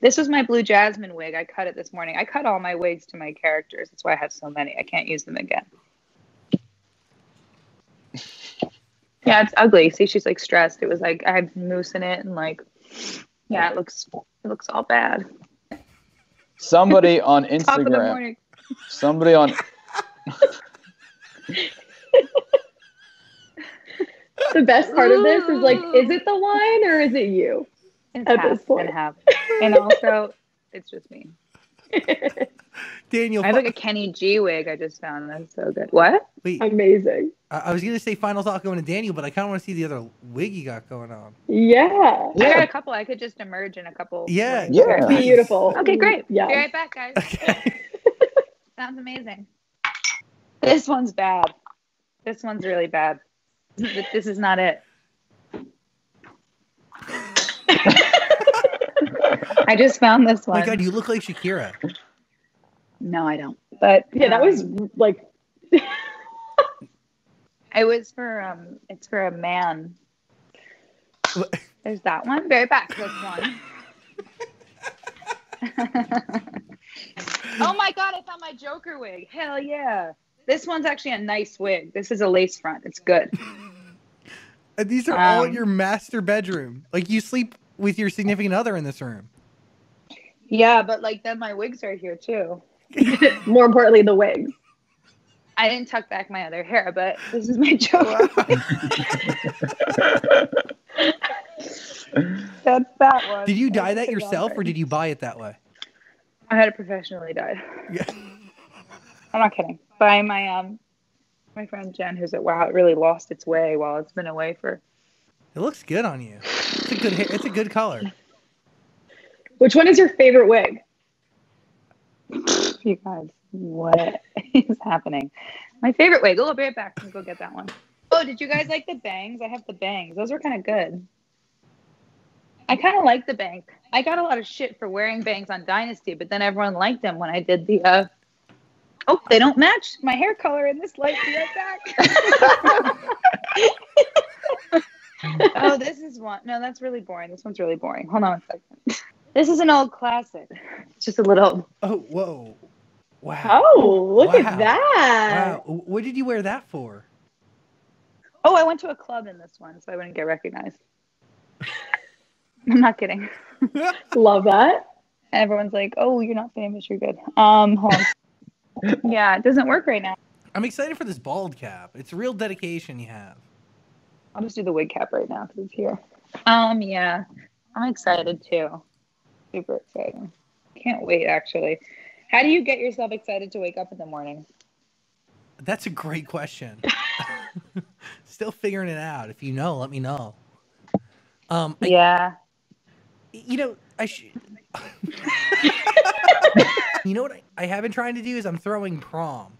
This was my Blue Jasmine wig. I cut it this morning. I cut all my wigs to my characters. That's why I have so many. I can't use them again. Yeah, it's ugly. See, she's like stressed. It was like I had moose in it and like, yeah, it looks all bad. Somebody on Instagram. Top of the morning. Somebody on. The best part of this is like, is it the wine or is it you? It's at half, this point, and half, and also it's just me. Daniel, I have like a Kenny G wig I just found. That's so good. What? Wait, amazing. I was gonna say final thought going to Daniel, but I kind of want to see the other wig you got going on. Yeah. I got a couple. I could just emerge in a couple. Yeah. Beautiful. Okay, great. Yeah. Be right back, guys. Okay. Sounds amazing. This one's bad. This one's really bad. This is not it. I just found this one. Oh my God, you look like Shakira. No, I don't. But yeah, that was like. It was for it's for a man. There's that one. Very back. That's one. Oh my God! I found my Joker wig. Hell yeah! This one's actually a nice wig. This is a lace front. It's good. And these are all in your master bedroom. Like you sleep with your significant other in this room. Yeah, but like then my wigs are here too. More importantly, the wigs. I didn't tuck back my other hair, but this is my joke. Wow. That's that one. Did you dye that yourself or did you buy it that way? I had it professionally dyed. Yeah. I'm not kidding. By my friend Jen, who's at Wow. It really lost its way while it's been away for. It looks good on you. It's a good hair. It's a good color. Which one is your favorite wig? You guys, what is happening? My favorite wig. I'll be right back. Let's go get that one. Oh, did you guys like the bangs? I have the bangs. Those were kind of good. I kind of like the bangs. I got a lot of shit for wearing bangs on Dynasty, but then everyone liked them when I did the. Oh, they don't match my hair color in this light. Be right back. Oh, this is one. No, that's really boring. This one's really boring. Hold on a second. This is an old classic. It's just a little. Oh, whoa. Wow. Oh, look at that. Wow. What did you wear that for? Oh, I went to a club in this one, so I wouldn't get recognized. I'm not kidding. Love that. Everyone's like, oh, you're not famous. You're good. Hold on. Yeah, it doesn't work right now. I'm excited for this bald cap. It's real dedication you have. I'll just do the wig cap right now because it's here. Yeah, I'm excited too. Super exciting. Can't wait, actually. How do you get yourself excited to wake up in the morning? That's a great question. Still figuring it out. If you know, let me know. Yeah. You know, I should. You know what I have been trying to do is I'm throwing prom.